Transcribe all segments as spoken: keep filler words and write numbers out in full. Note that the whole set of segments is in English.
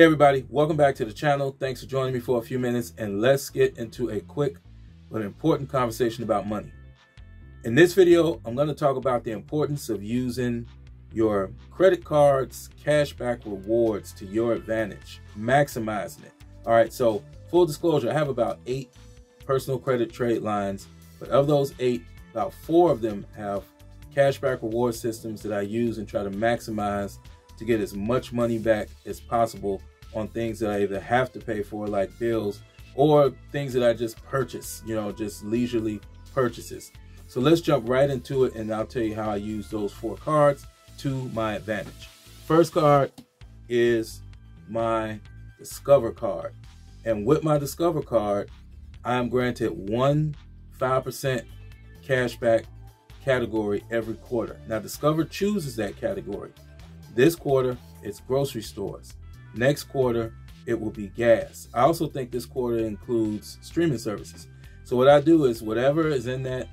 Hey everybody, welcome back to the channel. Thanks for joining me for a few minutes, and let's get into a quick but important conversation about money. In this video, I'm going to talk about the importance of using your credit cards, cashback rewards to your advantage, maximizing it. All right, so full disclosure, I have about eight personal credit trade lines, but of those eight, about four of them have cashback reward systems that I use and try to maximize to get as much money back as possible on things that I either have to pay for, like bills, or things that I just purchase, you know, just leisurely purchases. So let's jump right into it, and I'll tell you how I use those four cards to my advantage. First card is my Discover card. And with my Discover card, I'm granted one five percent cashback category every quarter. Now, Discover chooses that category. This quarter, it's grocery stores. Next quarter, it will be gas. I also think this quarter includes streaming services. So what I do is whatever is in that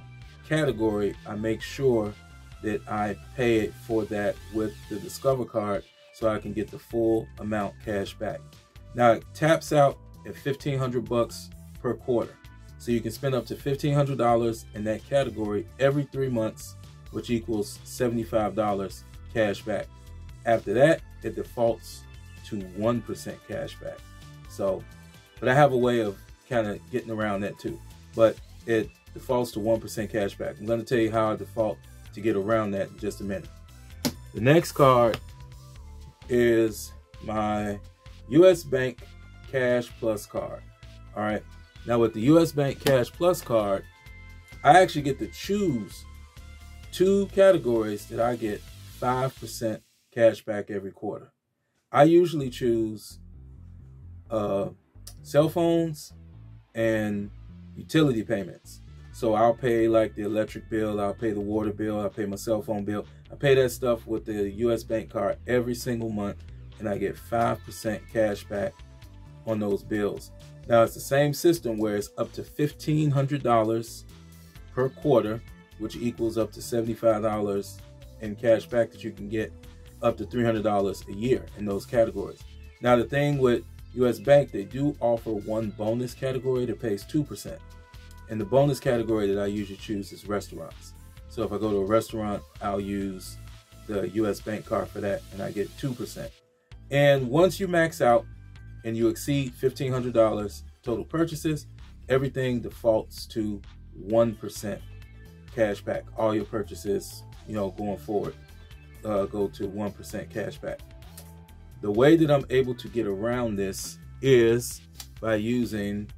category, I make sure that I pay it for that with the Discover card so I can get the full amount cash back. Now it taps out at fifteen hundred bucks per quarter. So you can spend up to fifteen hundred dollars in that category every three months, which equals seventy-five dollars cash back. After that, it defaults to one percent cash back. So, but I have a way of kind of getting around that too. But it defaults to one percent cash back. I'm going to tell you how I default to get around that in just a minute. The next card is my U S Bank Cash Plus card. All right. Now with the U S Bank Cash Plus card, I actually get to choose two categories that I get five percent cash back every quarter. I usually choose uh, cell phones and utility payments. So I'll pay like the electric bill, I'll pay the water bill, I'll pay my cell phone bill. I pay that stuff with the U S Bank card every single month, and I get five percent cash back on those bills. Now it's the same system where it's up to fifteen hundred dollars per quarter, which equals up to seventy-five dollars in cash back that you can get, up to three hundred dollars a year in those categories. Now the thing with U S Bank, they do offer one bonus category that pays two percent. And the bonus category that I usually choose is restaurants. So if I go to a restaurant, I'll use the U S Bank card for that, and I get two percent. And once you max out and you exceed fifteen hundred dollars total purchases, everything defaults to one percent cash back. All your purchases, you know, going forward, Uh, go to one percent cash back. The way that I'm able to get around this is by using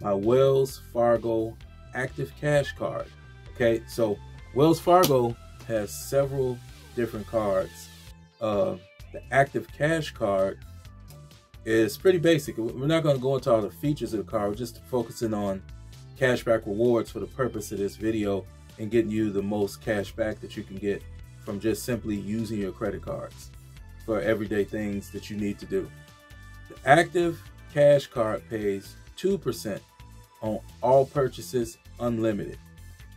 my Wells Fargo Active Cash card. Okay, so Wells Fargo has several different cards. Uh, the Active Cash card is pretty basic. We're not going to go into all the features of the card. We're just focusing on cashback rewards for the purpose of this video and getting you the most cash back that you can get from just simply using your credit cards for everyday things that you need to do. The Active Cash card pays two percent on all purchases unlimited.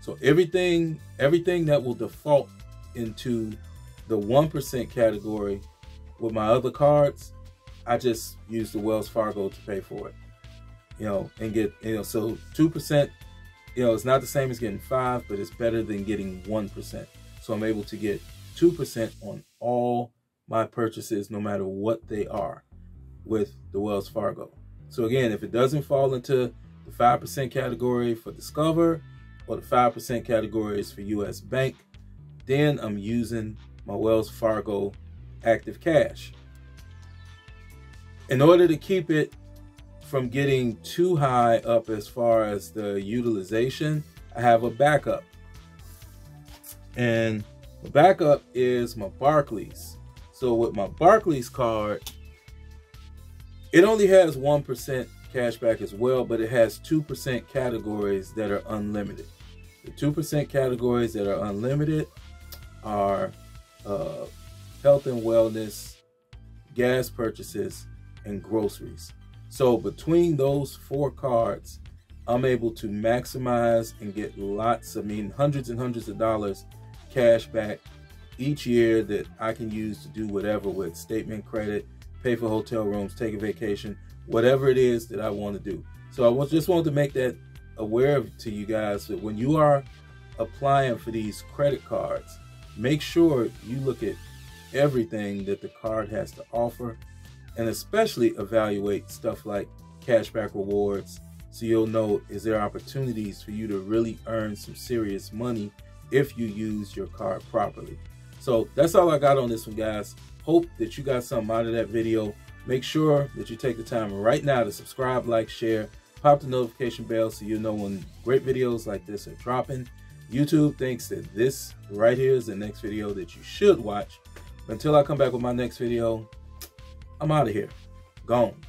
So everything, everything that will default into the one percent category with my other cards, I just use the Wells Fargo to pay for it, you know, and get, you know, so two percent, you know, it's not the same as getting five, but it's better than getting one percent. So I'm able to get two percent on all my purchases, no matter what they are, with the Wells Fargo. So again, if it doesn't fall into the five percent category for Discover or the five percent categories for U S Bank, then I'm using my Wells Fargo Active Cash. In order to keep it from getting too high up as far as the utilization, I have a backup. And the backup is my Barclays. So with my Barclays card, it only has one percent cash back as well, but it has two percent categories that are unlimited. The two percent categories that are unlimited are uh, health and wellness, gas purchases, and groceries. So between those four cards, I'm able to maximize and get lots, I mean, hundreds and hundreds of dollars cash back each year that I can use to do whatever with: statement credit, pay for hotel rooms, take a vacation, whatever it is that I want to do. So I just wanted to make that aware of, to you guys, that when you are applying for these credit cards, make sure you look at everything that the card has to offer, and especially evaluate stuff like cashback rewards, so you'll know, is there opportunities for you to really earn some serious money if you use your card properly. So that's all I got on this one, guys. Hope that you got something out of that video. Make sure that you take the time right now to subscribe, like, share, pop the notification bell so you know when great videos like this are dropping. YouTube thinks that this right here is the next video that you should watch. Until I come back with my next video, I'm out of here. Gone.